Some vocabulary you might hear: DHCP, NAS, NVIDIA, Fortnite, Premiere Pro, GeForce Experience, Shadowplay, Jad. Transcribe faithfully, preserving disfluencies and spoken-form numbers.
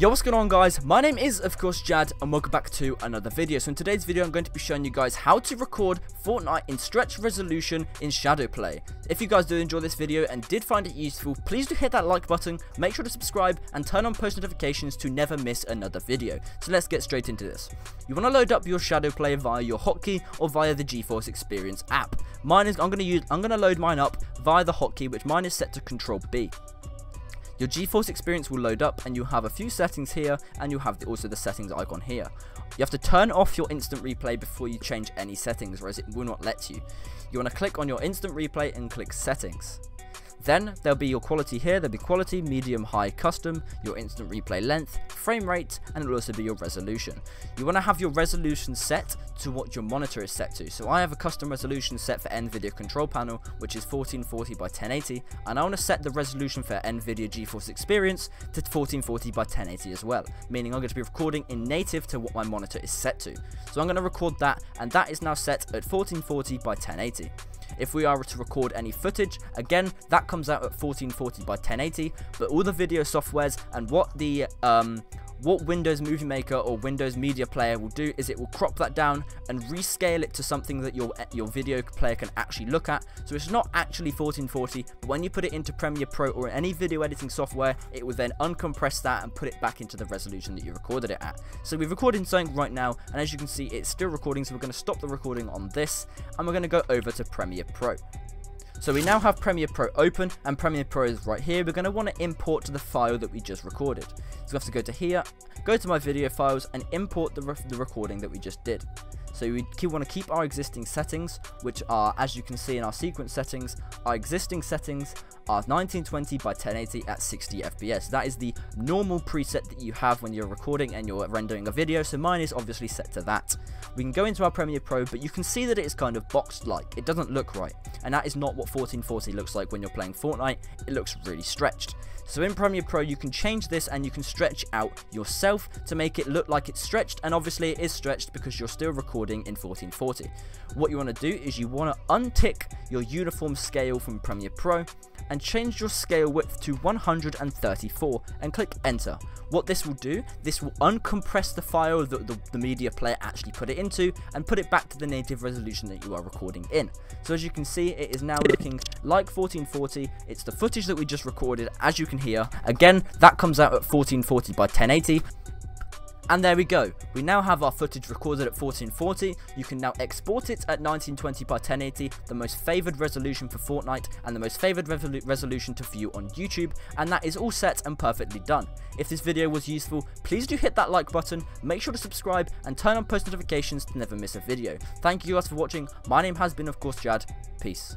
Yo, what's going on guys? My name is of course Jad and welcome back to another video. So in today's video I'm going to be showing you guys how to record Fortnite in stretch resolution in Shadowplay. If you guys do enjoy this video and did find it useful, please do hit that like button, make sure to subscribe and turn on post notifications to never miss another video. So let's get straight into this. You want to load up your Shadowplay via your hotkey or via the GeForce Experience app. Mine is I'm going to use I'm going to load mine up via the hotkey, which mine is set to control B. Your GeForce Experience will load up and you'll have a few settings here, and you'll have the, also the settings icon here. You have to turn off your instant replay before you change any settings, whereas it will not let you. You want to click on your instant replay and click settings. Then there'll be your quality here, there'll be quality, medium, high, custom, your instant replay length, frame rate, and it'll also be your resolution. You want to have your resolution set to what your monitor is set to. So I have a custom resolution set for NVIDIA control panel, which is fourteen forty by ten eighty, and I want to set the resolution for NVIDIA GeForce Experience to fourteen forty by ten eighty as well, meaning I'm going to be recording in native to what my monitor is set to. So I'm going to record that, and that is now set at fourteen forty by ten eighty. If we are to record any footage, again, that comes out at fourteen forty by ten eighty, but all the video softwares and what the um, what Windows Movie Maker or Windows Media Player will do is it will crop that down and rescale it to something that your, your video player can actually look at. So it's not actually fourteen forty, but when you put it into Premiere Pro or any video editing software, it will then uncompress that and put it back into the resolution that you recorded it at. So we're recording something right now, and as you can see, it's still recording, so we're going to stop the recording on this, and we're going to go over to Premiere Pro. So we now have Premiere Pro open, and Premiere Pro is right here. We're going to want to import to the file that we just recorded. So we have to go to here, go to my video files, and import the, re the recording that we just did. So we keep, want to keep our existing settings, which are, as you can see in our sequence settings, our existing settings are nineteen twenty by ten eighty at sixty F P S. That is the normal preset that you have when you're recording and you're rendering a video, so mine is obviously set to that. We can go into our Premiere Pro, but you can see that it is kind of boxed-like. It doesn't look right, and that is not what fourteen forty looks like when you're playing Fortnite. It looks really stretched. So in Premiere Pro, you can change this and you can stretch out yourself to make it look like it's stretched, and obviously it is stretched because you're still recording in fourteen forty. What you want to do is you want to untick your uniform scale from Premiere Pro and change your scale width to one hundred thirty-four and click enter. What this will do, this will uncompress the file that the, the media player actually put it into and put it back to the native resolution that you are recording in. So as you can see, it is now looking like fourteen forty. It's the footage that we just recorded, as you can hear. Again, that comes out at fourteen forty by ten eighty. And there we go, we now have our footage recorded at fourteen forty, you can now export it at nineteen twenty by ten eighty, the most favoured resolution for Fortnite and the most favoured resolution to view on YouTube, and that is all set and perfectly done. If this video was useful, please do hit that like button, make sure to subscribe and turn on post notifications to never miss a video. Thank you guys for watching, my name has been of course Jad, peace.